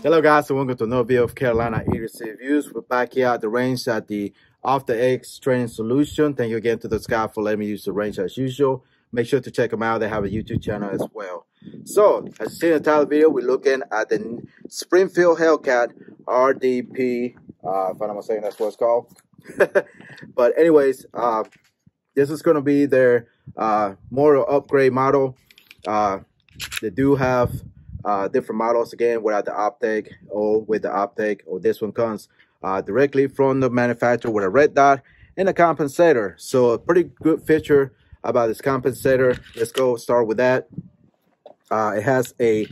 Hello guys, so welcome to another video of Carolina EDC Views. We're back here at the range at the After Eights training solution. Thank you again to those guys for letting me use the range as usual. Make sure to check them out. They have a YouTube channel as well. So, as you see in the title of the video, we're looking at the Springfield Hellcat RDP. If I'm not saying that's what it's called. But anyways, this is going to be their more upgrade model. They do have different models again without the optic or with the optic, or this one comes directly from the manufacturer with a red dot and a compensator. So a pretty good feature about this compensator. Let's go start with that. It has a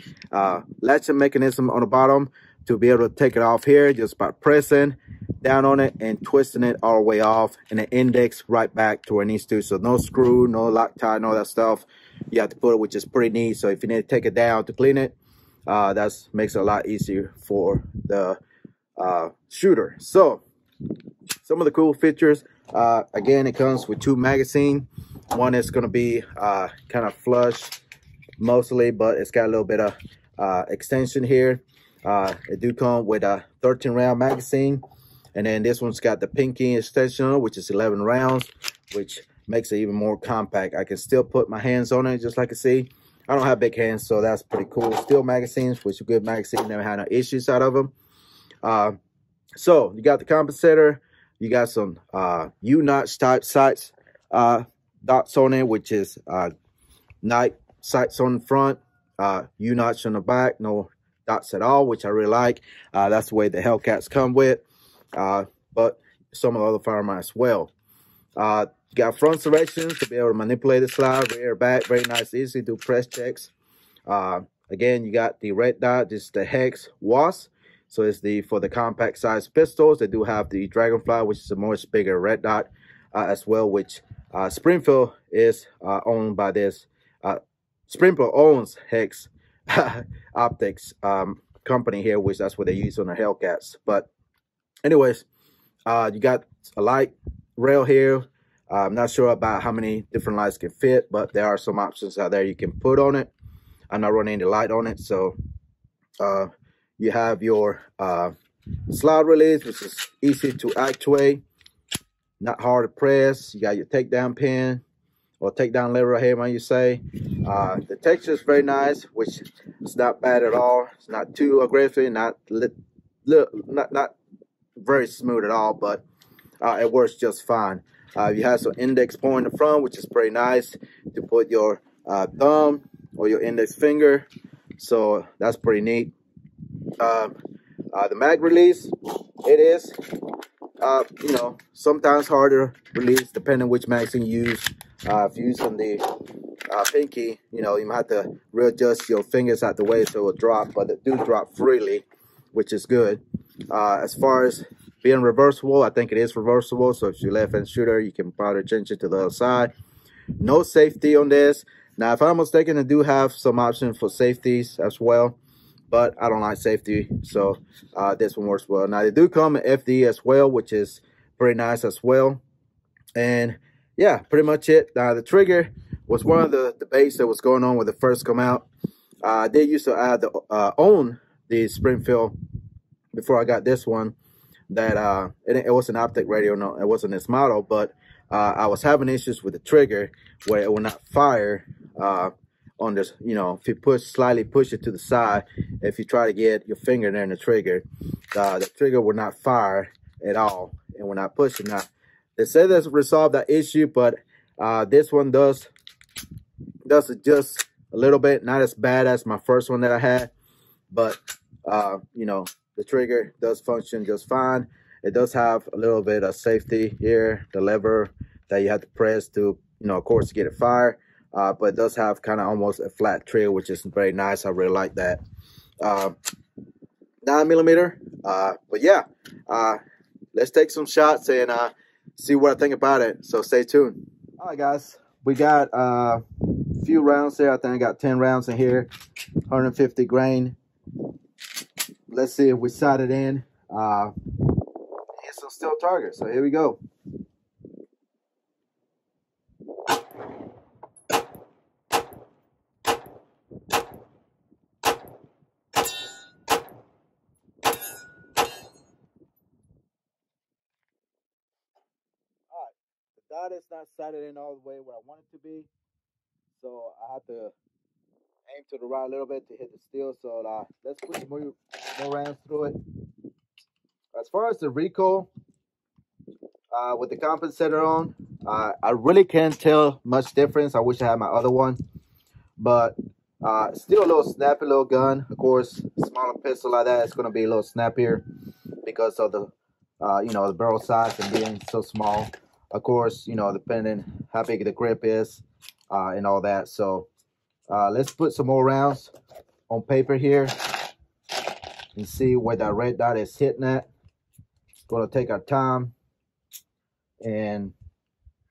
latching mechanism on the bottom to be able to take it off here just by pressing down on it and twisting it all the way off, and the index right back to where it needs to. So no screw, no Loctite, no that stuff. You have to put it, which is pretty neat. So if you need to take it down to clean it, that makes it a lot easier for the shooter. So some of the cool features, again, it comes with two magazines. One is going to be kind of flush mostly, but it's got a little bit of extension here. It do come with a 13-round magazine, and then this one's got the pinky extension, which is 11 rounds, which makes it even more compact. I can still put my hands on it, just like you see. I don't have big hands, so that's pretty cool. Steel magazines, which are good magazines. Never had no issues out of them. So you got the compensator. You got some U-notch type sights dots on it, which is night sights on the front, U-notch on the back, no dots at all, which I really like. That's the way the Hellcats come with, but some of the other firearms as well. You got front selections to be able to manipulate the slide, rear, back, very nice, easy, do press checks. Again, you got the red dot, this is the Hex Wasp. So it's for the compact size pistols. They do have the Dragonfly, which is a much bigger red dot as well, which Springfield is owned by this. Springfield owns Hex Optics company here, which that's what they use on the Hellcats. But anyways, you got a light rail here. I'm not sure about how many different lights can fit, but there are some options out there you can put on it. I'm not running any light on it. So you have your slide release, which is easy to actuate, not hard to press. You got your takedown pin or takedown lever right here, might you say. The texture is very nice, which is not bad at all. It's not too aggressive, not very smooth at all, but it works just fine. You have some index point in the front, which is pretty nice to put your thumb or your index finger. So that's pretty neat. The mag release, it is, you know, sometimes harder release depending which magazine you use. If you use on the pinky, you know, you might have to readjust your fingers out the way so it will drop, but it do drop freely, which is good. As far as being reversible, I think it is reversible. So if you're left-hand shooter, you can probably change it to the other side. No safety on this. Now, if I'm mistaken, I do have some options for safeties as well, but I don't like safety, so this one works well. Now, they do come in FD as well, which is pretty nice as well. And yeah, pretty much it. Now, the trigger was one of the debates that was going on when it first come out. I did used to own the Springfield before I got this one. That it was an optic radio, no, it wasn't this model, but I was having issues with the trigger where it would not fire on this, you know, if you slightly push it to the side, if you try to get your finger there in the trigger, the trigger would not fire at all, and when I push it. Now they say that's resolved that issue, but this one does it just a little bit, not as bad as my first one that I had, but you know, the trigger does function just fine. It does have a little bit of safety here, the lever that you have to press to, you know, of course, get it fired. But it does have kind of almost a flat trail, which is very nice. I really like that. 9mm. But yeah, let's take some shots and see what I think about it. So stay tuned. All right, guys, we got a few rounds there. I think I got 10 rounds in here, 150 grain. Let's see if we sight it in. It's a still target, so here we go. That is not sighted in all the way where I want it to be, so I have to aim to the right a little bit to hit the steel. So let's push more rounds through it. As far as the recoil, with the compensator on, I really can't tell much difference. I wish I had my other one, but still a little snappy little gun. Of course, a smaller pistol like that, it's going to be a little snappier because of the you know, the barrel size and being so small. Of course, you know, depending how big the grip is and all that. So let's put some more rounds on paper here and see where that red dot is hitting at. Going to take our time and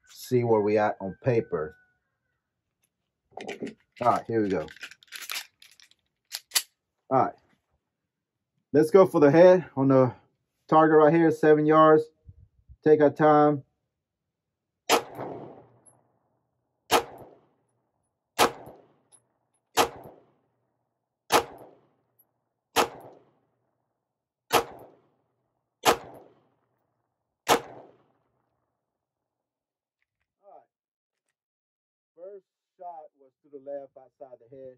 see where we at on paper. All right, here we go. All right, let's go for the head on the target right here, 7 yards. Take our time. Shot was to the left outside the head.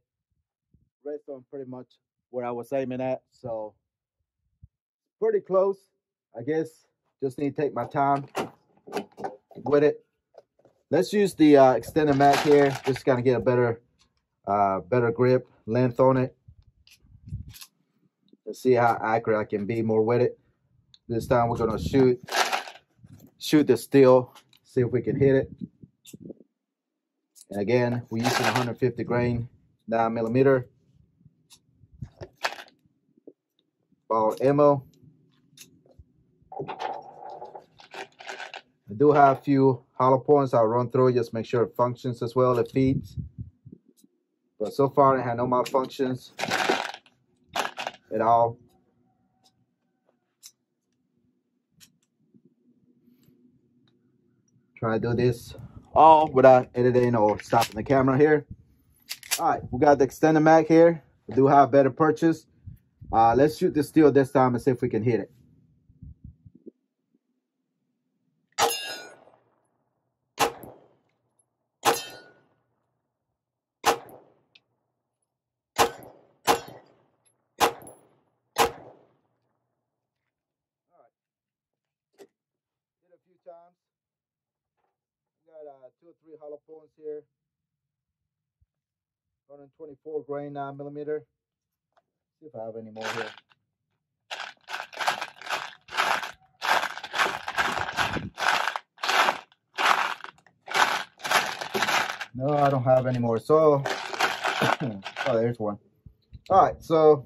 Rest on pretty much where I was aiming at, so pretty close. I guess just need to take my time with it. Let's use the extended mag here, just kind of get a better better grip length on it. Let's see how accurate I can be more with it. This time we're gonna shoot the steel, see if we can hit it. And again, we're using 150 grain, 9mm. Ball ammo. I do have a few hollow points. I'll run through it, just make sure it functions as well, it feeds. But so far, it had no malfunctions at all. Try to do this all without editing or stopping the camera here. All right, we got the extended mag here. We do have better purchase. Let's shoot the steel this time and see if we can hit it. All right, hit a few times. Got 2 or 3 hollow points here. 124 grain, 9mm. See if I have any more here. No, I don't have any more. So, oh, there's one. All right, so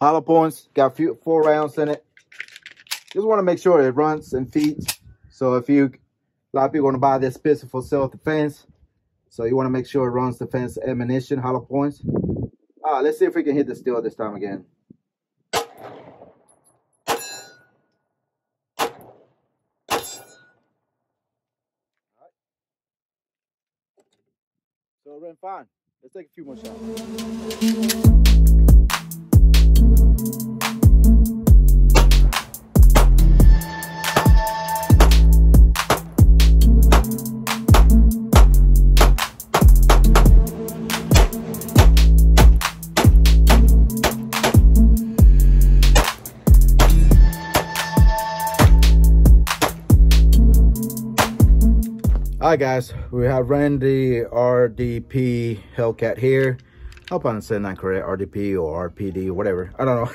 hollow points got 4 rounds in it. Just want to make sure it runs and feeds. So if you, a lot of people want to buy this pistol for self-defense, so you want to make sure it runs defense ammunition, hollow points. All right, let's see if we can hit the steel this time again. All right. So it ran fine. Let's take a few more shots. All right, guys, we have ran the RDP Hellcat here. I hope I didn't say that correct, RDP or RPD, whatever, I don't know.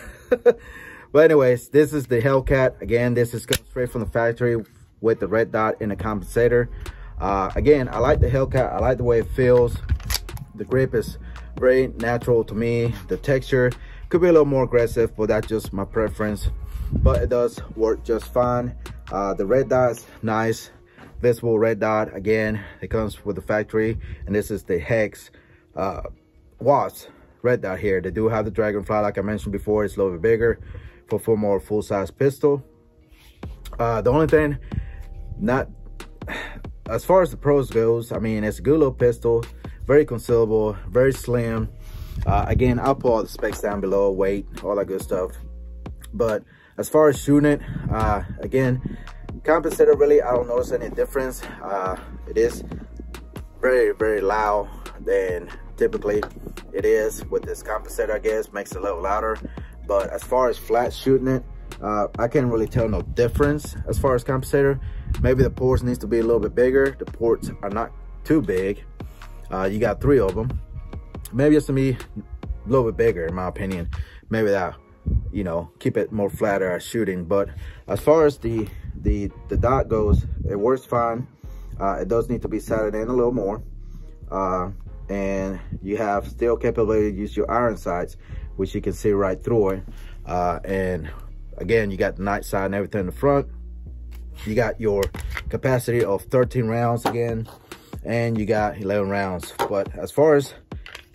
But anyways, this is the Hellcat. Again, this is coming straight from the factory with the red dot in the compensator. Again, I like the Hellcat. I like the way it feels. The grip is very natural to me. The texture could be a little more aggressive, but that's just my preference. But it does work just fine. The red dot's nice, visible red dot. Again, it comes with the factory, and this is the Hex Wasp red dot here. They do have the Dragonfly, like I mentioned before. It's a little bit bigger for more full-size pistol. The only thing, not as far as the pros goes, I mean, it's a good little pistol, very concealable, very slim. Again, I'll put all the specs down below, weight, all that good stuff. But as far as shooting it, again, compensator, really, I don't notice any difference. It is very loud than typically it is with this compensator, I guess. Makes it a little louder. But as far as flat shooting it, I can't really tell no difference as far as compensator. Maybe the ports needs to be a little bit bigger. The ports are not too big. You got 3 of them. Maybe it's to me a little bit bigger, in my opinion. Maybe that, you know, keep it more flatter at shooting. But as far as the dot goes, it works fine. It does need to be soldered in a little more. And you have still capability to use your iron sights, which you can see right through it. And again, you got the night sight and everything in the front. You got your capacity of 13 rounds again, and you got 11 rounds. But as far as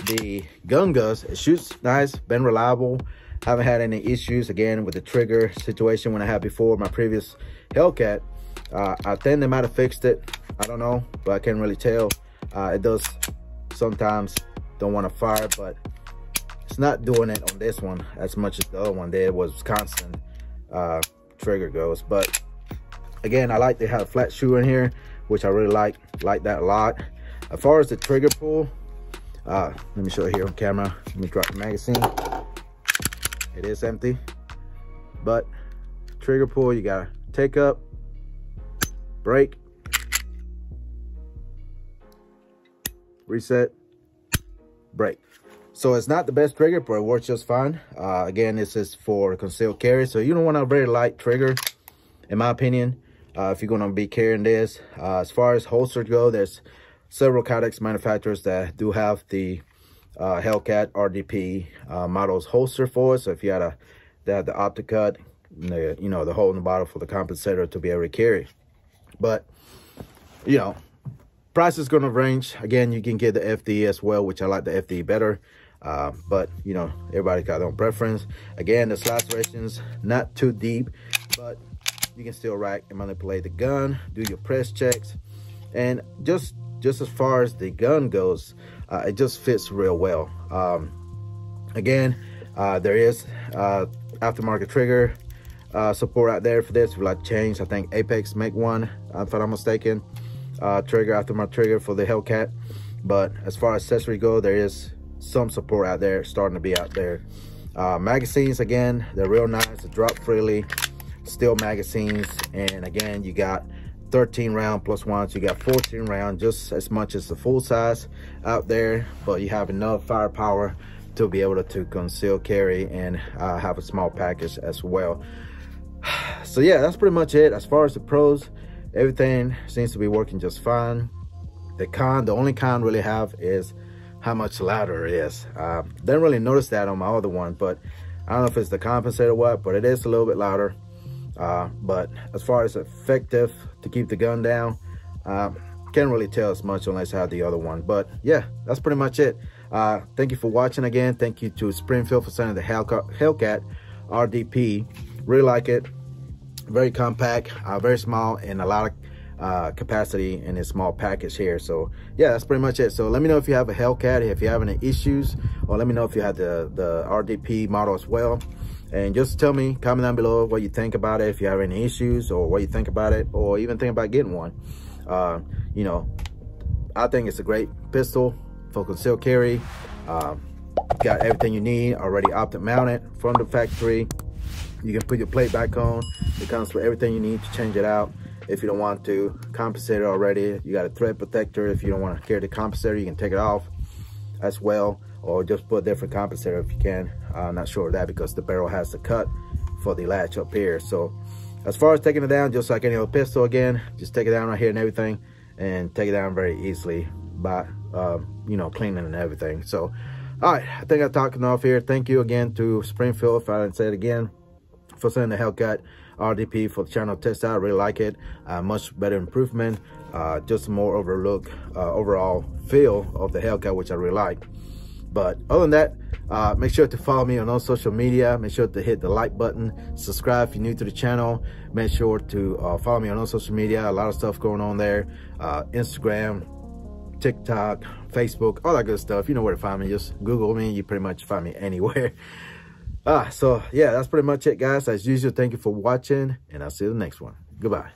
the gun goes, it shoots nice, been reliable. Haven't had any issues again with the trigger situation when I had before my previous Hellcat. I think they might have fixed it, I don't know, but I can't really tell. It does sometimes don't want to fire, but it's not doing it on this one as much as the other one did. It was constant trigger goes. But again, I like to have a flat shoe in here, which I really like that a lot. As far as the trigger pull, let me show it here on camera. Let me drop the magazine. It is empty, but trigger pull, you gotta take up, break, reset, break. So it's not the best trigger, but it works just fine. Again, this is for concealed carry, so you don't want a very light trigger, in my opinion, if you're gonna be carrying this. As far as holsters go, there's several Kydex manufacturers that do have the Hellcat RDP models holster for it. So if you had a, they had the OptiCut, you know, the hole in the bottom for the compensator to be able to carry. But, you know, price is going to range. Again, you can get the FD as well, which I like the FD better. But, you know, everybody got their own preference. Again, the lacerations, not too deep, but you can still rack and manipulate the gun, do your press checks. And just as far as the gun goes, it just fits real well. Again, there is aftermarket trigger support out there for this. If you like change, I think Apex make one, if I'm not mistaken, trigger, aftermarket trigger for the Hellcat. But as far as accessory go, there is some support out there, starting to be out there. Magazines, again, they're real nice. They drop freely, steel magazines. And again, you got 13 round plus one, so you got 14 round, just as much as the full size out there. But you have enough firepower to be able to conceal carry and have a small package as well. So yeah, that's pretty much it. As far as the pros, everything seems to be working just fine. The con, the only con really have is how much louder it is. Didn't really notice that on my other one, but I don't know if it's the compensator or what, but it is a little bit louder. But as far as effective to keep the gun down, can't really tell as much unless I have the other one. But yeah, that's pretty much it. Thank you for watching again. Thank you to Springfield for sending the Hellcat RDP. Really like it. Very compact, very small, and a lot of capacity in this small package here. So yeah, that's pretty much it. So let me know if you have a Hellcat, if you have any issues, or let me know if you have the RDP model as well. And just tell me, comment down below what you think about it, if you have any issues or what you think about it, or even think about getting one. You know, I think it's a great pistol for concealed carry. Got everything you need, already optic mounted from the factory. You can put your plate back on. It comes with everything you need to change it out if you don't want to. Compensator already. You got a thread protector. If you don't want to carry the compensator, you can take it off as well, or just put a different compensator if you can. I'm not sure of that because the barrel has the cut for the latch up here. So as far as taking it down, just like any old pistol, again, just take it down right here and everything, and take it down very easily by you know, cleaning and everything. So all right, I think I'm talking off here. Thank you again to Springfield, if I didn't say it again, for sending the Hellcat RDP for the channel test out. I really like it. Much better improvement, just more overall feel of the Hellcat, which I really like. But other than that, make sure to follow me on all social media. Make sure to hit the like button, subscribe if you're new to the channel. Make sure to follow me on all social media. A lot of stuff going on there, Instagram, TikTok, Facebook, all that good stuff. You know where to find me. Just Google me, you pretty much find me anywhere. So yeah, that's pretty much it, guys. As usual, thank you for watching, and I'll see you in the next one. Goodbye.